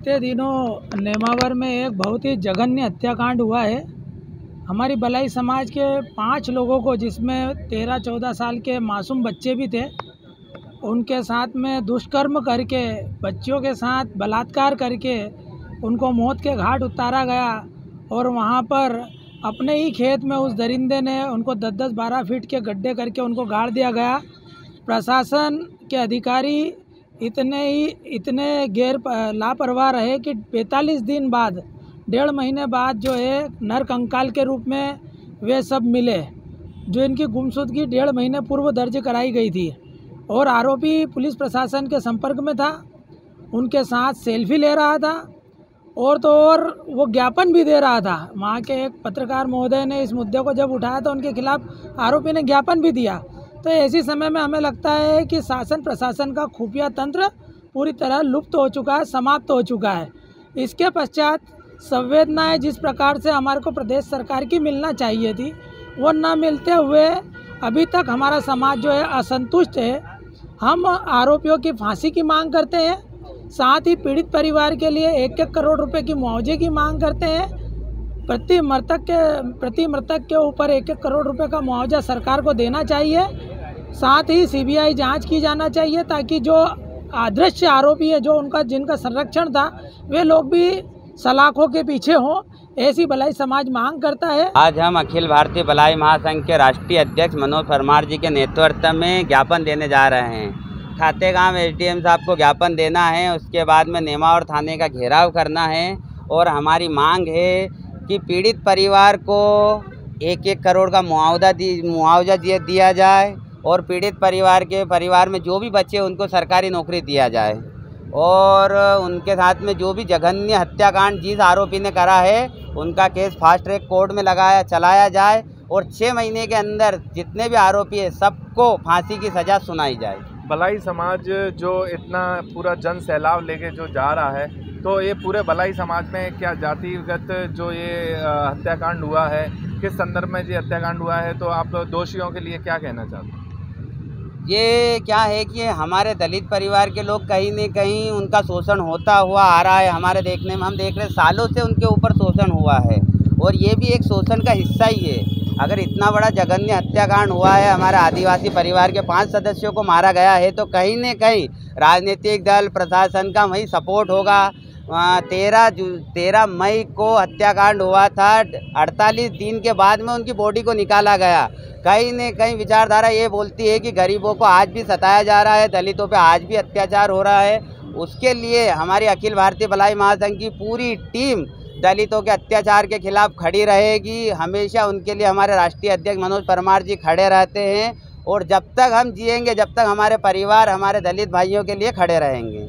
बीते दिनों नेमावर में एक बहुत ही जघन्य हत्याकांड हुआ है। हमारी भलाई समाज के 5 लोगों को, जिसमें 13-14 साल के मासूम बच्चे भी थे, उनके साथ में दुष्कर्म करके, बच्चियों के साथ बलात्कार करके उनको मौत के घाट उतारा गया। और वहाँ पर अपने ही खेत में उस दरिंदे ने उनको 10-10-12 फीट के गड्ढे करके उनको गाड़ दिया गया। प्रशासन के अधिकारी इतने गैर लापरवाह रहे कि 45 दिन बाद, 1.5 महीने बाद जो है नर कंकाल के रूप में वे सब मिले, जो इनकी गुमशुदगी 1.5 महीने पूर्व दर्ज कराई गई थी। और आरोपी पुलिस प्रशासन के संपर्क में था, उनके साथ सेल्फी ले रहा था और तो और वो ज्ञापन भी दे रहा था। वहाँ के एक पत्रकार महोदय ने इस मुद्दे को जब उठाया तो उनके खिलाफ आरोपी ने ज्ञापन भी दिया। तो ऐसी समय में हमें लगता है कि शासन प्रशासन का खुफिया तंत्र पूरी तरह लुप्त हो चुका है, समाप्त हो चुका है। इसके पश्चात संवेदनाएँ जिस प्रकार से हमारे को प्रदेश सरकार की मिलना चाहिए थी, वो न मिलते हुए अभी तक हमारा समाज जो है असंतुष्ट है। हम आरोपियों की फांसी की मांग करते हैं, साथ ही पीड़ित परिवार के लिए 1-1 करोड़ रुपए की मुआवजे की मांग करते हैं। प्रति मृतक के ऊपर 1-1 करोड़ रुपए का मुआवजा सरकार को देना चाहिए। साथ ही सीबीआई जांच की जाना चाहिए ताकि जो अदृश्य आरोपी है, जो उनका जिनका संरक्षण था, वे लोग भी सलाखों के पीछे हों, ऐसी भलाई समाज मांग करता है। आज हम अखिल भारतीय भलाई महासंघ के राष्ट्रीय अध्यक्ष मनोज परमार जी के नेतृत्व में ज्ञापन देने जा रहे हैं। खाते गाँव HDM साहब को ज्ञापन देना है, उसके बाद में नेमावर थाने का घेराव करना है। और हमारी मांग है कि पीड़ित परिवार को 1-1 करोड़ का मुआवजा दिया जाए और पीड़ित परिवार में जो भी बच्चे उनको सरकारी नौकरी दिया जाए। और उनके साथ में जो भी जघन्य हत्याकांड जिस आरोपी ने करा है, उनका केस फास्ट ट्रैक कोर्ट में चलाया जाए और 6 महीने के अंदर जितने भी आरोपी है सबको फांसी की सज़ा सुनाई जाए। भलाई समाज जो इतना पूरा जन सैलाब लेके जो जा रहा है, तो ये पूरे भलाई समाज में क्या जातिगत जो ये हत्याकांड हुआ है, किस संदर्भ में ये हत्याकांड हुआ है, तो आप दोषियों के लिए क्या कहना चाहते हैं? ये क्या है कि हमारे दलित परिवार के लोग कहीं न कहीं उनका शोषण होता हुआ आ रहा है। हमारे देखने में हम देख रहे हैं सालों से उनके ऊपर शोषण हुआ है और ये भी एक शोषण का हिस्सा ही है। अगर इतना बड़ा जघन्य हत्याकांड हुआ है, हमारे आदिवासी परिवार के 5 सदस्यों को मारा गया है, तो कहीं न कहीं राजनीतिक दल प्रशासन का वही सपोर्ट होगा। 13 मई को हत्याकांड हुआ था, 48 दिन के बाद में उनकी बॉडी को निकाला गया। कहीं न कहीं विचारधारा ये बोलती है कि गरीबों को आज भी सताया जा रहा है, दलितों पे आज भी अत्याचार हो रहा है। उसके लिए हमारी अखिल भारतीय भलाई महासंघ की पूरी टीम दलितों के अत्याचार के खिलाफ खड़ी रहेगी। हमेशा उनके लिए हमारे राष्ट्रीय अध्यक्ष मनोज परमार जी खड़े रहते हैं और जब तक हम जिएंगे, जब तक हमारे परिवार, हमारे दलित भाइयों के लिए खड़े रहेंगे।